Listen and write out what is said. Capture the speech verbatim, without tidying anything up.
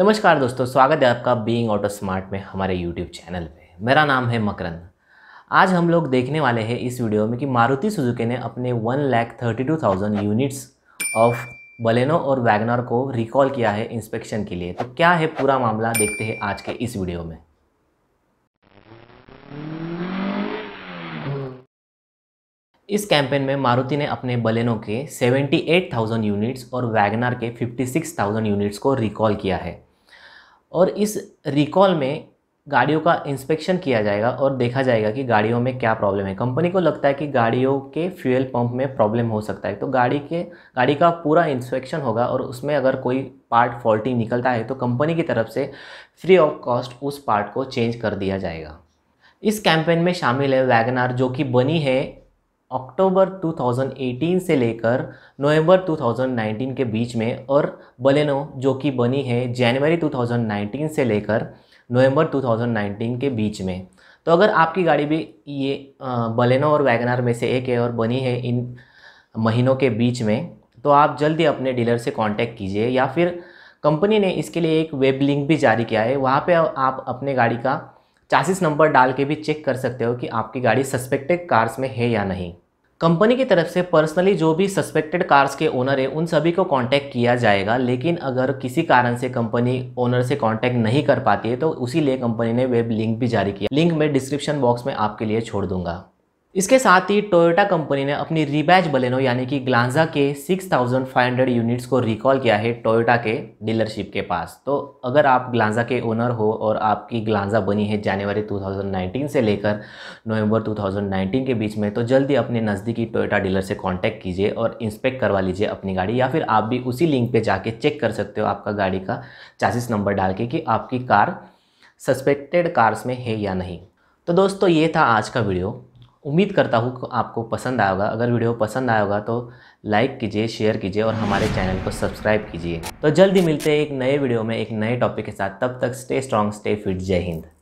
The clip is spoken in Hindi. नमस्कार दोस्तों, स्वागत है आपका बीइंग ऑटो स्मार्ट में हमारे यूट्यूब चैनल पे। मेरा नाम है मकरन। आज हम लोग देखने वाले हैं इस वीडियो में कि मारुति सुजुकी ने अपने one lakh thirty two thousand units of Baleno और वैगनआर को रिकॉल किया है इंस्पेक्शन के लिए। तो क्या है पूरा मामला, देखते हैं आज के इस वीडियो में। इस कैंपेन में मारुति ने अपने बलेनो के सेवेंटी एट थाउजेंड यूनिट्स और वैगनआर के फिफ्टी सिक्स थाउजेंड यूनिट्स को रिकॉल किया है और इस रिकॉल में गाड़ियों का इंस्पेक्शन किया जाएगा और देखा जाएगा कि गाड़ियों में क्या प्रॉब्लम है। कंपनी को लगता है कि गाड़ियों के फ्यूल पंप में प्रॉब्लम हो सकता है, तो गाड़ी के गाड़ी का पूरा इंस्पेक्शन होगा और उसमें अगर कोई पार्ट फॉल्टी निकलता है तो कंपनी की तरफ से फ्री ऑफ कॉस्ट उस पार्ट को चेंज कर दिया जाएगा। इस कैंपेन में शामिल है वैगनआर, जो कि बनी है अक्टूबर दो हज़ार अठारह से लेकर नवंबर दो हज़ार उन्नीस के बीच में, और बलेनो जो कि बनी है जनवरी दो हज़ार उन्नीस से लेकर नवंबर दो हज़ार उन्नीस के बीच में। तो अगर आपकी गाड़ी भी ये बलेनो और वैगनआर में से एक है और बनी है इन महीनों के बीच में, तो आप जल्दी अपने डीलर से कांटेक्ट कीजिए, या फिर कंपनी ने इसके लिए एक वेब लिंक भी जारी किया है। वहाँ पे आप अपने गाड़ी का चासिस नंबर डाल के भी चेक कर सकते हो कि आपकी गाड़ी सस्पेक्टेड कार्स में है या नहीं। कंपनी की तरफ से पर्सनली जो भी सस्पेक्टेड कार्स के ओनर है उन सभी को कांटेक्ट किया जाएगा, लेकिन अगर किसी कारण से कंपनी ओनर से कांटेक्ट नहीं कर पाती है तो उसी लिए कंपनी ने वेब लिंक भी जारी किया। लिंक मैं डिस्क्रिप्शन बॉक्स में आपके लिए छोड़ दूंगा। इसके साथ ही टोयोटा कंपनी ने अपनी रीबैच बलेनो यानी कि ग्लांजा के six thousand five hundred units को रिकॉल किया है टोयोटा के डीलरशिप के पास। तो अगर आप ग्लांजा के ओनर हो और आपकी ग्लांजा बनी है जनवरी दो हज़ार उन्नीस से लेकर नवंबर दो हज़ार उन्नीस के बीच में, तो जल्दी अपने नज़दीकी टोयोटा डीलर से कांटेक्ट कीजिए और इंस्पेक्ट करवा लीजिए अपनी गाड़ी, या फिर आप भी उसी लिंक पर जाके चेक कर सकते हो आपका गाड़ी का चासिस नंबर डाल के कि आपकी कार सस्पेक्टेड कार्स में है या नहीं। तो दोस्तों, ये था आज का वीडियो। उम्मीद करता हूँ आपको पसंद आएगा। अगर वीडियो पसंद आया होगा तो लाइक कीजिए, शेयर कीजिए और हमारे चैनल को सब्सक्राइब कीजिए। तो जल्दी मिलते हैं एक नए वीडियो में एक नए टॉपिक के साथ। तब तक स्टे स्ट्रांग, स्टे फिट। जय हिंद।